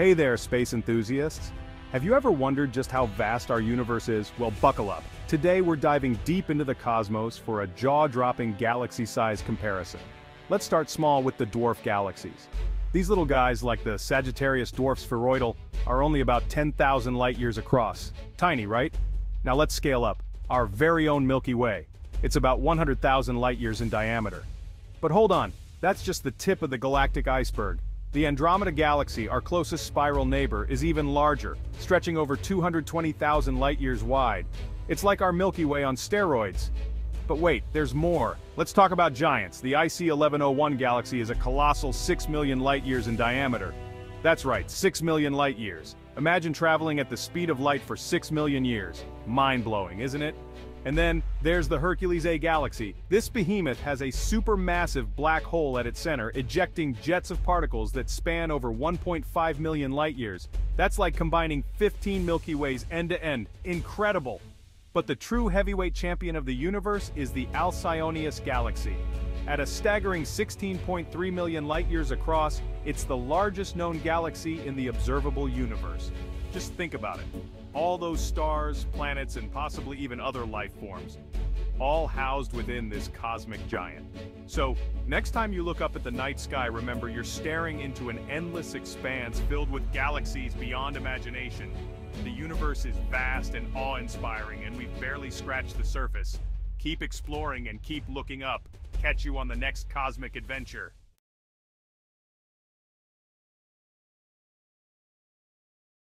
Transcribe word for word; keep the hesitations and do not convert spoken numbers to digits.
Hey there, space enthusiasts! Have you ever wondered just how vast our universe is? Well, buckle up. Today we're diving deep into the cosmos for a jaw-dropping galaxy-sized comparison. Let's start small with the dwarf galaxies. These little guys, like the Sagittarius Dwarf Spheroidal, are only about ten thousand light-years across. Tiny, right? Now let's scale up. Our very own Milky Way. It's about one hundred thousand light-years in diameter. But hold on, that's just the tip of the galactic iceberg. The Andromeda Galaxy, our closest spiral neighbor, is even larger, stretching over two hundred twenty thousand light-years wide. It's like our Milky Way on steroids. But wait, there's more. Let's talk about giants. The I C eleven oh one galaxy is a colossal six million light-years in diameter. That's right, six million light-years. Imagine traveling at the speed of light for six million years. Mind-blowing, isn't it? And then, there's the Hercules A galaxy. This behemoth has a supermassive black hole at its center, ejecting jets of particles that span over one point five million light-years. That's like combining fifteen Milky Ways end-to-end. Incredible! But the true heavyweight champion of the universe is the Alcyoneus galaxy. At a staggering sixteen point three million light-years across, it's the largest known galaxy in the observable universe. Just think about it. All those stars, planets, and possibly even other life forms, all housed within this cosmic giant. So, next time you look up at the night sky, remember you're staring into an endless expanse filled with galaxies beyond imagination. The universe is vast and awe-inspiring, and we've barely scratched the surface. Keep exploring and keep looking up. Catch you on the next cosmic adventure.